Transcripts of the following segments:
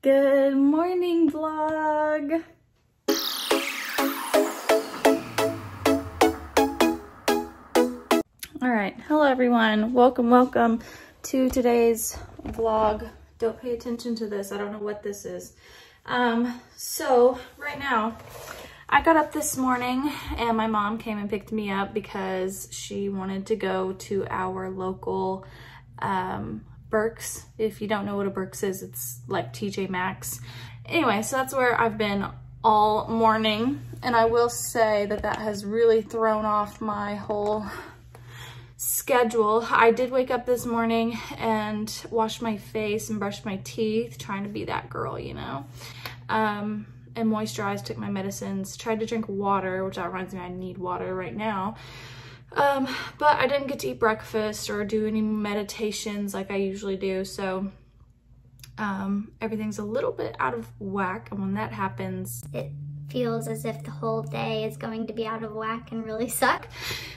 Good morning, vlog. All right, hello everyone. Welcome to today's vlog. Don't pay attention to this. I don't know what this is. So right now, I got up this morning and my mom came and picked me up because she wanted to go to our local Burkes. If you don't know what a Burkes is, it's like TJ Maxx. Anyway, so that's where I've been all morning, and I will say that that has really thrown off my whole schedule. I did wake up this morning and wash my face and brush my teeth, trying to be that girl, you know, and moisturized, took my medicines, tried to drink water, which that reminds me I need water right now. But I didn't get to eat breakfast or do any meditations like I usually do, so everything's a little bit out of whack, and when that happens, it feels as if the whole day is going to be out of whack and really suck.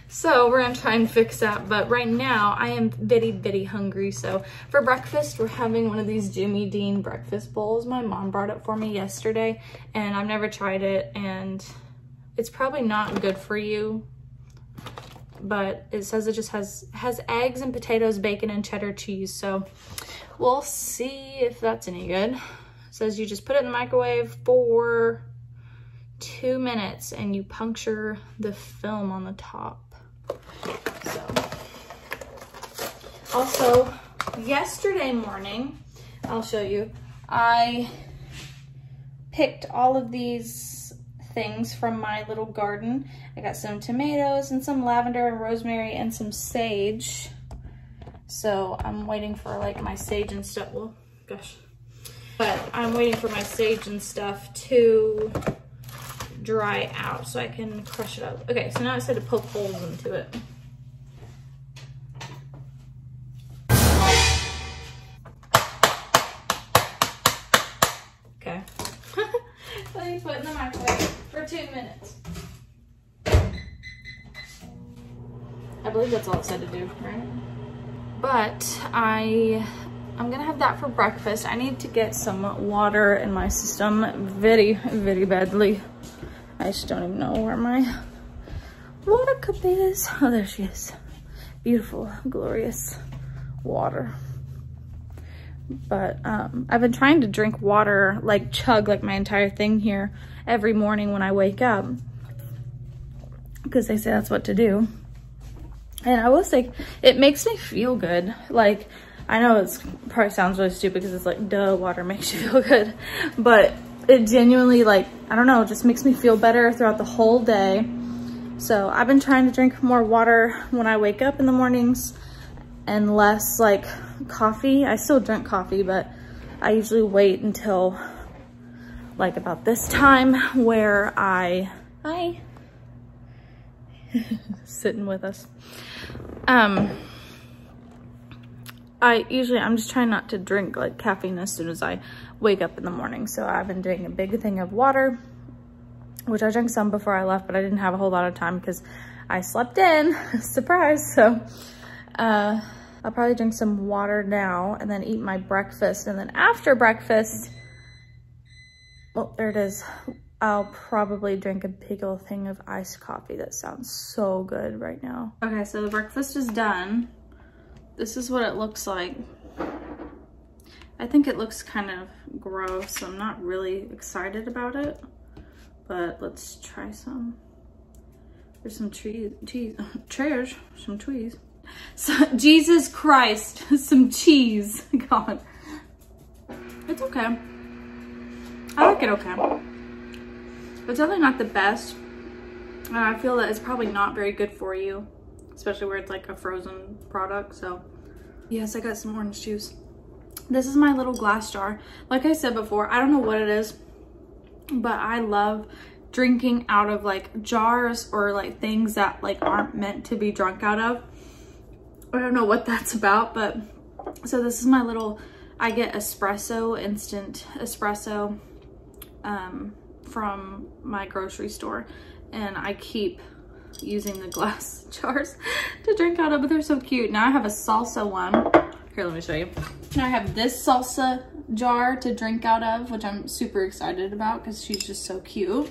So we're gonna try and fix that, but right now I am bitty hungry. So for breakfast, we're having one of these Jimmy Dean breakfast bowls. My mom brought it for me yesterday, and I've never tried it, and it's probably not good for you, but it says it just has eggs and potatoes, bacon, and cheddar cheese, so we'll see if that's any good. It says you just put it in the microwave for 2 minutes and you puncture the film on the top. So also yesterday morning, I'll show you, I picked all of these things from my little garden. I got some tomatoes and some lavender and rosemary and some sage. So I'm waiting for like my sage and stuff. Well, gosh. But I'm waiting for my sage and stuff to dry out so I can crush it up. Okay, so now I just had to poke holes into it. Okay. Let me put in the microwave for 2 minutes. I believe that's all it said to do, right? But I'm gonna have that for breakfast. I need to get some water in my system very badly. I just don't even know where my water cup is. Oh, there she is. Beautiful, glorious water. But I've been trying to drink water, like chug like my entire thing here every morning when I wake up, because they say that's what to do. And I will say it makes me feel good. Like, I know it's probably sounds really stupid because it's like, duh, water makes you feel good, but it genuinely, like, I don't know, just makes me feel better throughout the whole day. So I've been trying to drink more water when I wake up in the mornings and less like coffee. I still drink coffee, but I usually wait until like about this time where hi sitting with us. I'm just trying not to drink like caffeine as soon as I wake up in the morning. So I've been doing a big thing of water, which I drank some before I left, but I didn't have a whole lot of time because I slept in. Surprise. So I'll probably drink some water now and then eat my breakfast. And then after breakfast, well, there it is. I'll probably drink a big old thing of iced coffee. That sounds so good right now. Okay, so the breakfast is done. This is what it looks like. I think it looks kind of gross, so I'm not really excited about it, but let's try some. There's some trees. So, Jesus Christ, some cheese. God, it's okay. I like it okay. It's definitely not the best, and I feel that it's probably not very good for you, especially where it's like a frozen product. So yes, I got some orange juice. This is my little glass jar. Like I said before, I don't know what it is, but I love drinking out of like jars or like things that like aren't meant to be drunk out of. I don't know what that's about, but so this is my little, I get espresso, instant espresso from my grocery store, and I keep using the glass jars to drink out of, but they're so cute. Now I have a salsa one. Here, let me show you. Now I have this salsa, jar to drink out of, which I'm super excited about because she's just so cute.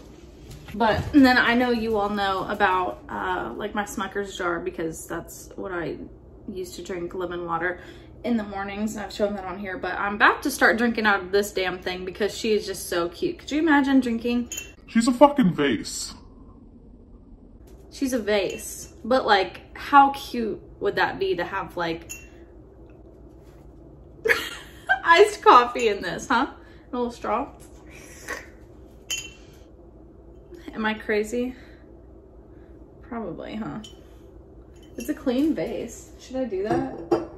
But then I know you all know about like my Smucker's jar, because that's what I used to drink lemon water in the mornings. I've shown that on here, but I'm about to start drinking out of this damn thing because she is just so cute. Could you imagine drinking? She's a fucking vase. She's a vase, but like how cute would that be to have like iced coffee in this, huh? A little straw. Am I crazy? Probably, huh? It's a clean vase. Should I do that?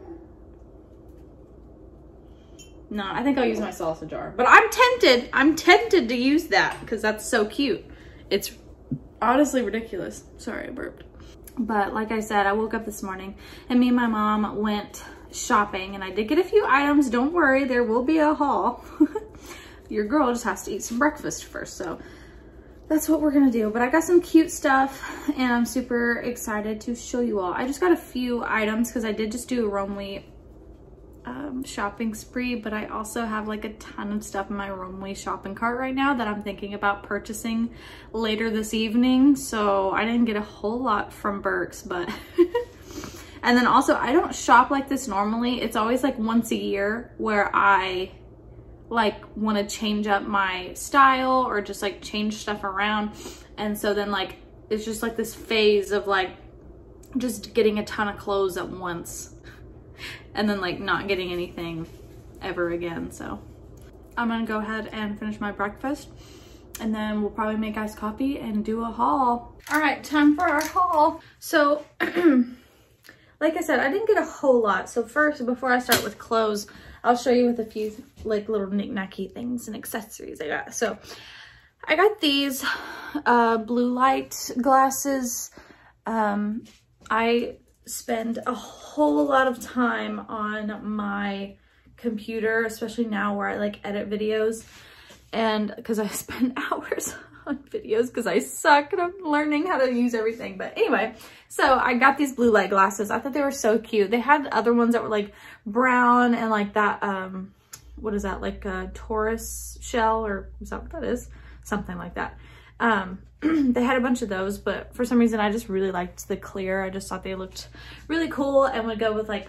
No, I think I'll use my salsa jar. But I'm tempted. I'm tempted to use that because that's so cute. It's honestly ridiculous. Sorry, I burped. But like I said, I woke up this morning and me and my mom went shopping, and I did get a few items. Don't worry, there will be a haul. Your girl just has to eat some breakfast first, so that's what we're gonna do. But I got some cute stuff and I'm super excited to show you all. I just got a few items because I did just do a Romwe shopping spree, but I also have like a ton of stuff in my Romwe shopping cart right now that I'm thinking about purchasing later this evening. So I didn't get a whole lot from Burkes, but and then also I don't shop like this normally. It's always like once a year where I like want to change up my style or just like change stuff around. And so then like it's just like this phase of like just getting a ton of clothes at once and then like not getting anything ever again. So I'm gonna go ahead and finish my breakfast, and then we'll probably make iced coffee and do a haul. All right, time for our haul. So like I said, I didn't get a whole lot. So first, before I start with clothes, I'll show you with a few like little knick-knacky things and accessories I got. So I got these blue light glasses. I spend a whole lot of time on my computer, especially now where I like edit videos, and because I spend hours on videos because I suck and I'm learning how to use everything. But anyway, so I got these blue light glasses. I thought they were so cute. They had other ones that were like brown and like that what is that, like a Taurus shell, or is that what that is? Something like that. They had a bunch of those, but for some reason I just really liked the clear. I just thought they looked really cool and would go with like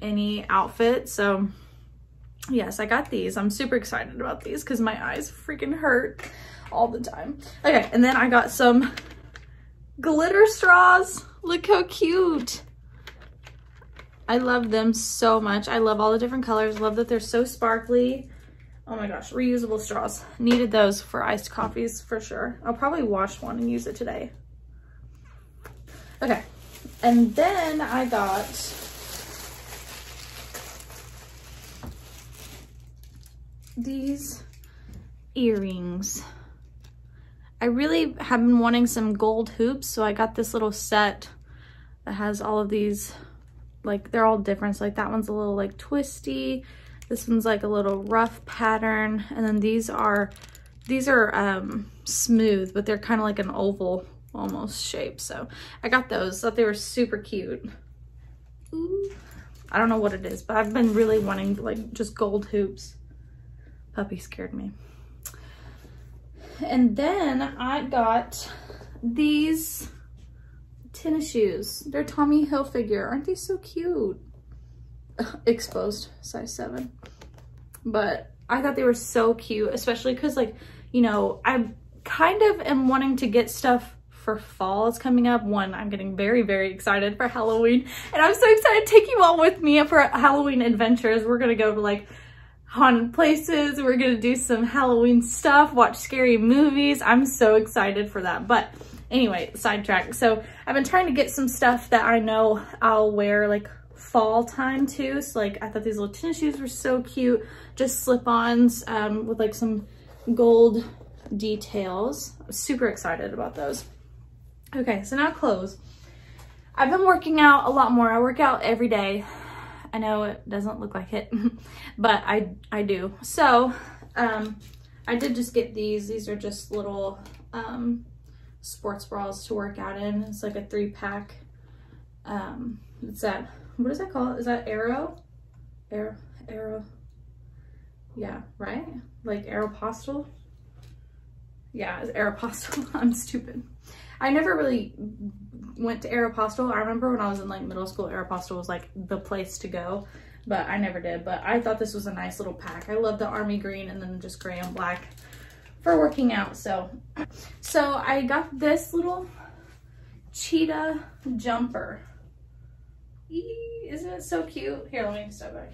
any outfit. So yes, I got these. I'm super excited about these because my eyes freaking hurt all the time. Okay, and then I got some glitter straws. Look how cute. I love them so much. I love all the different colors. Love that they're so sparkly. Oh my gosh, reusable straws. Needed those for iced coffees for sure. I'll probably wash one and use it today. Okay, and then I got these earrings. I really have been wanting some gold hoops, so I got this little set that has all of these, like they're all different. So like that one's a little like twisty, this one's like a little rough pattern, and then these are smooth, but they're kind of like an oval almost shape. So I got those. Thought they were super cute. Ooh. I don't know what it is, but I've been really wanting like just gold hoops. Puppy scared me. And then I got these tennis shoes. They're Tommy Hilfiger. Aren't they so cute? Exposed, size 7. But I thought they were so cute, especially because, like, you know, I kind of am wanting to get stuff for fall. It's coming up. One, I'm getting very, very excited for Halloween. And I'm so excited to take you all with me for Halloween adventures. We're going to go to, like, haunted places. We're gonna do some Halloween stuff, watch scary movies. I'm so excited for that. But anyway, sidetrack. So I've been trying to get some stuff that I know I'll wear like fall time too. So like I thought these little tennis shoes were so cute, just slip-ons with like some gold details. I'm super excited about those. Okay, so now clothes. I've been working out a lot more. I work out every day. I know it doesn't look like it, but I do. So I did just get these. These are just little sports bras to work out in. It's like a 3-pack. It's that, what is that called? Is that Aero? Yeah, right? Like Aéropostale? Yeah, it's Aéropostale. I'm stupid. I never really went to Aéropostale. I remember when I was in like middle school, Aéropostale was like the place to go, but I never did. But I thought this was a nice little pack. I love the army green and then just gray and black for working out. So I got this little cheetah jumper. Eee, isn't it so cute? Here, let me step back.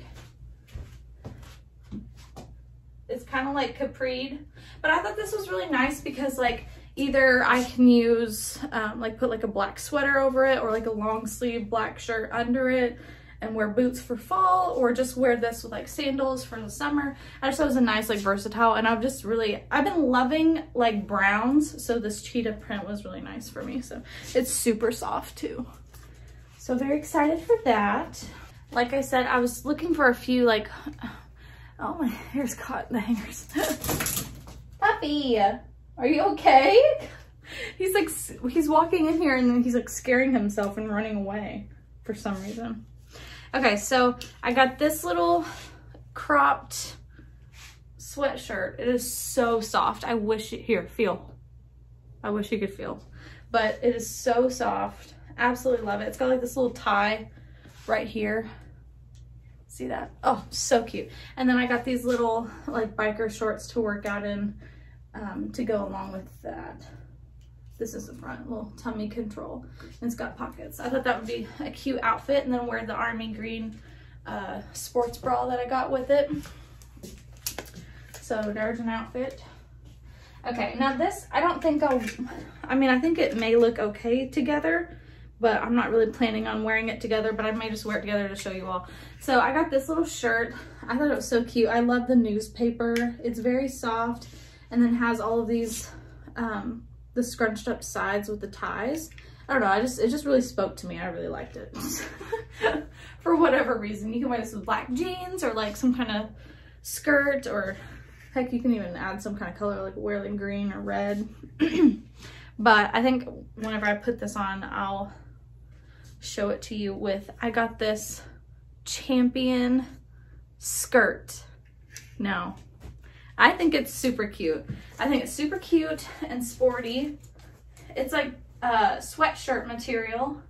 It's kind of like capri'd, but I thought this was really nice because like either I can use like put like a black sweater over it or like a long sleeve black shirt under it and wear boots for fall, or just wear this with like sandals for the summer. I just thought it was a nice like versatile, and I've been loving like browns, so this cheetah print was really nice for me. So it's super soft too. So very excited for that. Like I said, I was looking for a few like, oh, my hair's caught in the hangers. Puppy, are you okay? He's like, he's walking in here and then he's like scaring himself and running away for some reason. Okay, so I got this little cropped sweatshirt. It is so soft. I wish it, here, feel. I wish you could feel, but it is so soft. Absolutely love it. It's got like this little tie right here. See that? Oh, so cute. And then I got these little like biker shorts to work out in to go along with that. This is the front, little tummy control, and it's got pockets. I thought that would be a cute outfit, and then wear the army green sports bra that I got with it. So there's an outfit. Okay, now this, I don't think I think it may look okay together, but I'm not really planning on wearing it together, but I may just wear it together to show you all. So I got this little shirt. I thought it was so cute. I love the newspaper. It's very soft, and then has all of these, the scrunched up sides with the ties. I don't know, it just really spoke to me. I really liked it. For whatever reason, you can wear this with black jeans or like some kind of skirt, or heck, you can even add some kind of color, like wearing green or red. But I think whenever I put this on, I'll show it to you with, I got this Champion skirt. Now, I think it's super cute. I think it's super cute and sporty. It's like sweatshirt material,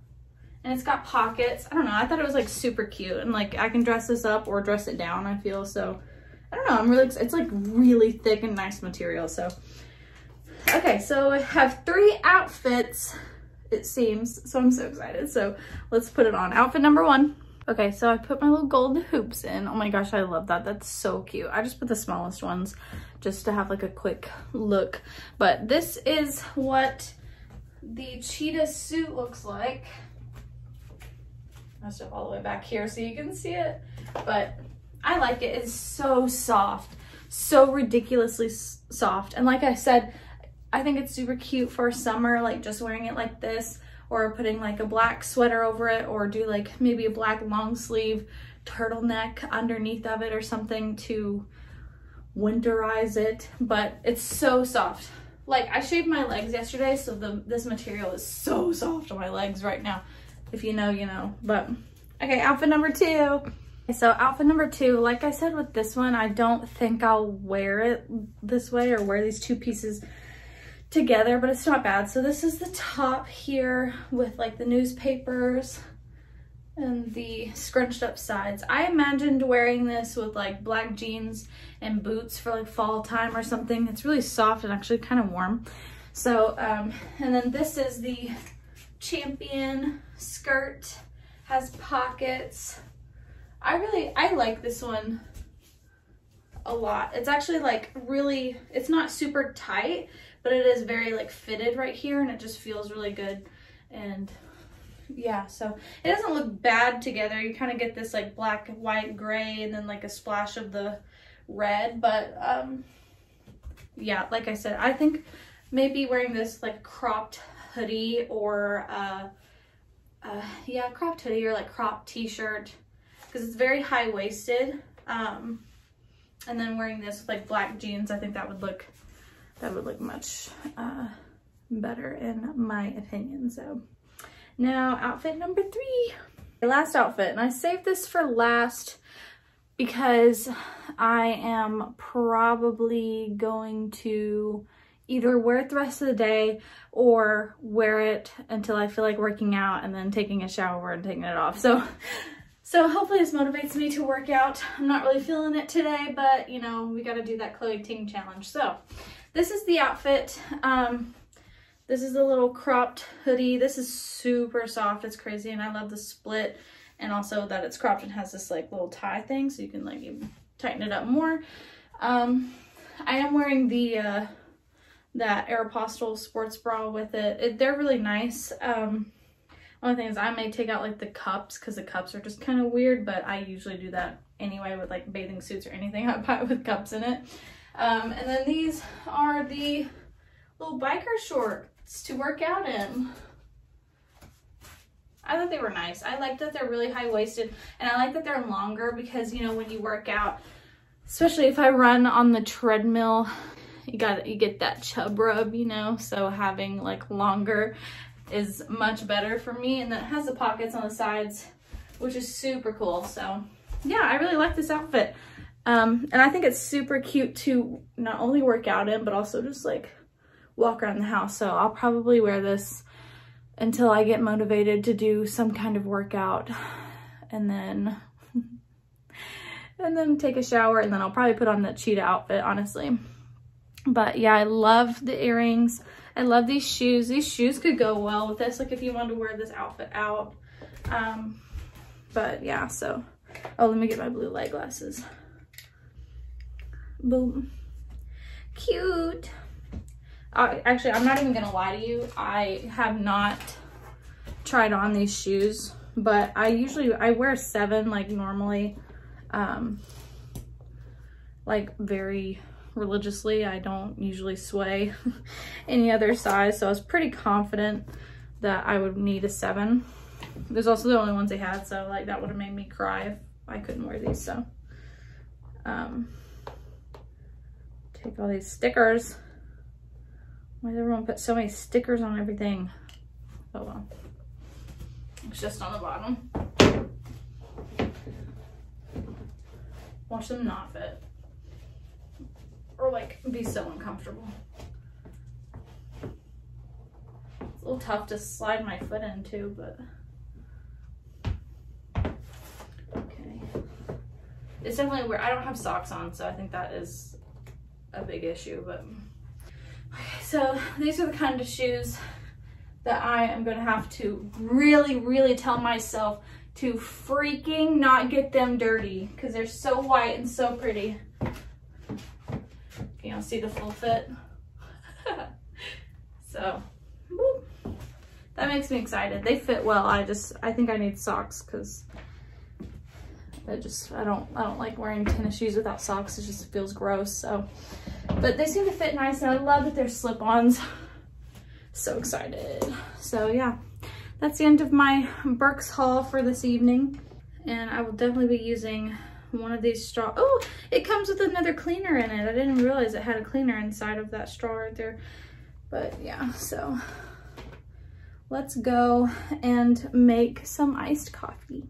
and it's got pockets. I don't know, I thought it was like super cute, and like I can dress this up or dress it down, I feel. So I don't know, it's like really thick and nice material. So okay, so I have 3 outfits, it seems, so I'm so excited. So let's put it on. Outfit number 1. Okay, so I put my little gold hoops in. Oh my gosh, I love that. That's so cute. I just put the smallest ones just to have like a quick look. But this is what the cheetah suit looks like. I'll step all the way back here so you can see it. But I like it. It's so soft, so ridiculously soft. And like I said, I think it's super cute for summer, like just wearing it like this, or putting like a black sweater over it, or do like maybe a black long sleeve turtleneck underneath of it or something to winterize it. But it's so soft. Like I shaved my legs yesterday, so this material is so soft on my legs right now. If you know, you know. But okay, outfit number 2. So outfit number 2, like I said with this one, I don't think I'll wear it this way or wear these two pieces together, but it's not bad. So this is the top here with like the newspapers and the scrunched up sides. I imagined wearing this with like black jeans and boots for like fall time or something. It's really soft and actually kind of warm. So and then this is the Champion skirt, has pockets. I like this one a lot. It's actually like really, it's not super tight, but it is very like fitted right here, and it just feels really good. And yeah, so it doesn't look bad together. You kind of get this like black, white, gray, and then like a splash of the red. But yeah, like I said, I think maybe wearing this like cropped hoodie or yeah, cropped hoodie or like cropped t-shirt, because it's very high-waisted. And then wearing this with like black jeans, I think that would look much better in my opinion. So now outfit number 3, last outfit, and I saved this for last because I am probably going to either wear it the rest of the day or wear it until I feel like working out and then taking a shower and taking it off. So hopefully this motivates me to work out. I'm not really feeling it today, but you know, we got to do that Chloe Ting challenge. So this is the outfit. This is the little cropped hoodie. This is super soft. It's crazy. And I love the split and also that it's cropped and has this like little tie thing. So you can like even tighten it up more. I am wearing the, that Aéropostale sports bra with it. They're really nice. One thing is I may take out like the cups because the cups are just kind of weird, but I usually do that anyway with like bathing suits or anything I buy with cups in it. And then these are the little biker shorts to work out in. I thought they were nice. I like that they're really high-waisted and I like that they're longer because, you know, when you work out, especially if I run on the treadmill, you get that chub rub, you know, so having like longer is much better for me. And then it has the pockets on the sides, which is super cool. So yeah, I really like this outfit. And I think it's super cute to not only work out in, but also just like walk around the house. So I'll probably wear this until I get motivated to do some kind of workout and then take a shower, and then I'll probably put on the cheetah outfit, honestly. But yeah, I love the earrings. I love these shoes. These shoes could go well with this, like if you wanted to wear this outfit out. But yeah, so, oh, let me get my blue light glasses. Boom. Cute. Actually, I'm not even gonna lie to you. I have not tried on these shoes, but I wear 7 like normally, like very religiously. I don't usually sway any other size, so I was pretty confident that I would need a 7. There's also the only ones they had, so like that would have made me cry if I couldn't wear these. So take all these stickers. Why did everyone put so many stickers on everything? Oh well, it's just on the bottom. Watch them not fit or like be so uncomfortable. It's a little tough to slide my foot into, but okay. It's definitely weird. I don't have socks on, so I think that is a big issue, but okay, so these are the kind of shoes that I am gonna have to really, really tell myself to freaking not get them dirty because they're so white and so pretty. You know, see the full fit. So whoop, that makes me excited. They fit well. I think I need socks because I don't like wearing tennis shoes without socks. It just feels gross. So, but they seem to fit nice, and I love that they're slip-ons. So excited. So yeah, that's the end of my Burkes haul for this evening, and I will definitely be using one of these straw. Oh, it comes with another cleaner in it. I didn't realize it had a cleaner inside of that straw right there. But yeah, so let's go and make some iced coffee.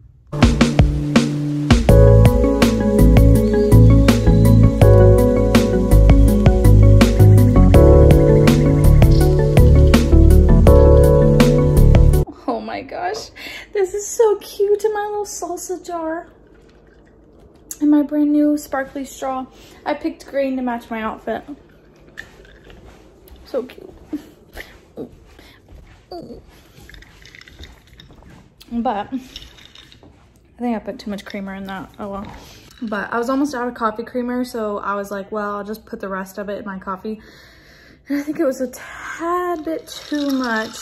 Oh my gosh, this is so cute in my little salsa jar. And my brand new sparkly straw. I picked green to match my outfit. So cute. But I think I put too much creamer in that. Oh well. But I was almost out of coffee creamer, so I was like, well, I'll just put the rest of it in my coffee. And I think it was a tad bit too much.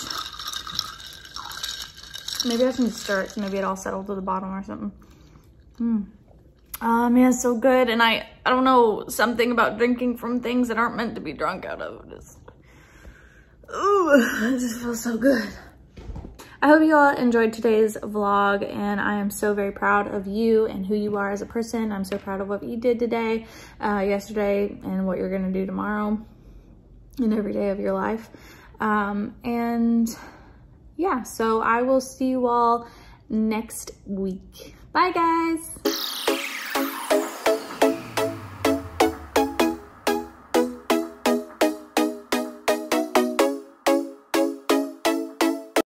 Maybe I can stir it. Maybe it all settled to the bottom or something. Yeah, so good. And I don't know, something about drinking from things that aren't meant to be drunk out of. It just feels so good. I hope you all enjoyed today's vlog, and I am so very proud of you and who you are as a person. I'm so proud of what you did today, yesterday, and what you're gonna do tomorrow and every day of your life. And yeah, so I will see you all next week. Bye guys.